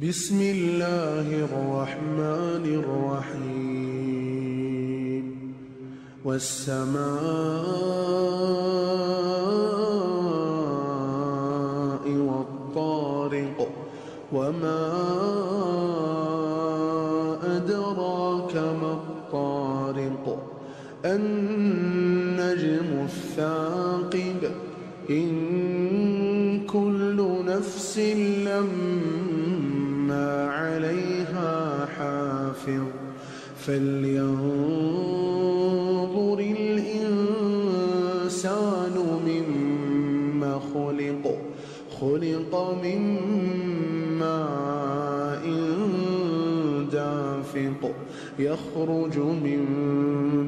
بسم الله الرحمن الرحيم والسماء والطارق وما أدراك ما الطارق النجم الثاقب إن كل نفس لما عليها حافظ فلينظر الإنسان مما خلق من ماء دافق يخرج من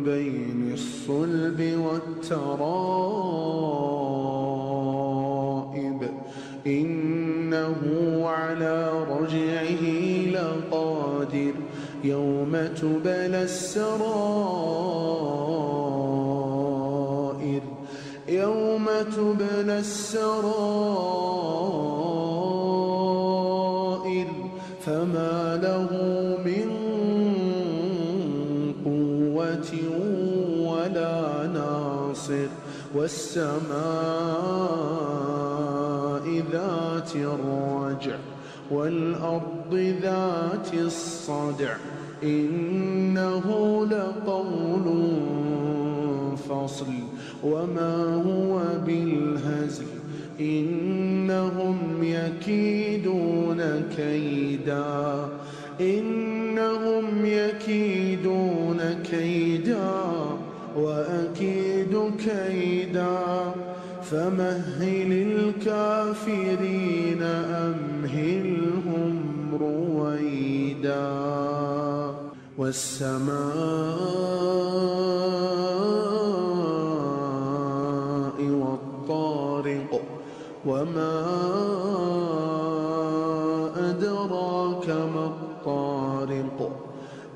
بين الصلب والترائب إنه على رجعه لقادر يوم تبلى السرائر فما له من قوة ولا ناصر والسماء ذات الرجع والأرض ذات الصدع إنه لقول فصل وما هو بالهزل إنهم يكيدون كيدا وأكيد كيدا فمهل الكافرين أمهلهم رويدا والسماء والطارق وما أدراك ما الطارق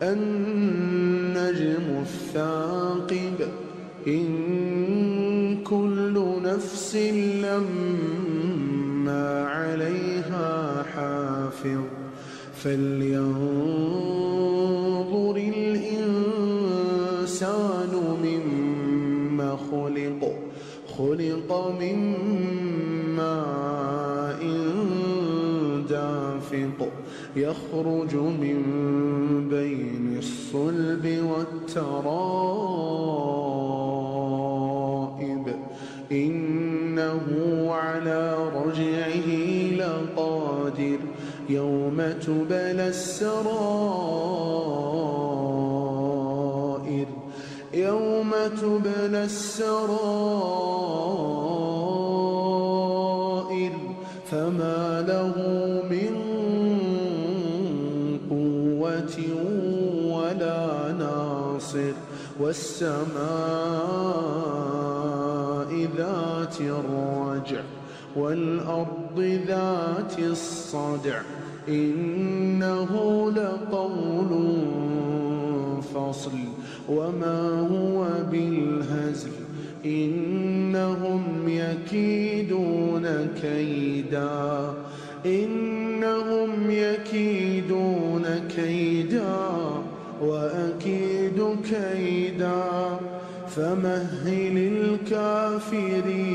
النجم الثاقب إن كل نفس لما عليها حافظ فلينظر الإنسان مما خلق من ماء دافق يخرج من بين الصلب والترائب إنه على رجعه لقادر يوم تبلى السرائر فما له من قوة ولا ناصر والسماء ذات الرجع والأرض ذات الصدع إنه لقول فصل وما هو بالهزل إنهم يكيدون كيدا وأكيد كيدا فمهل الكافرين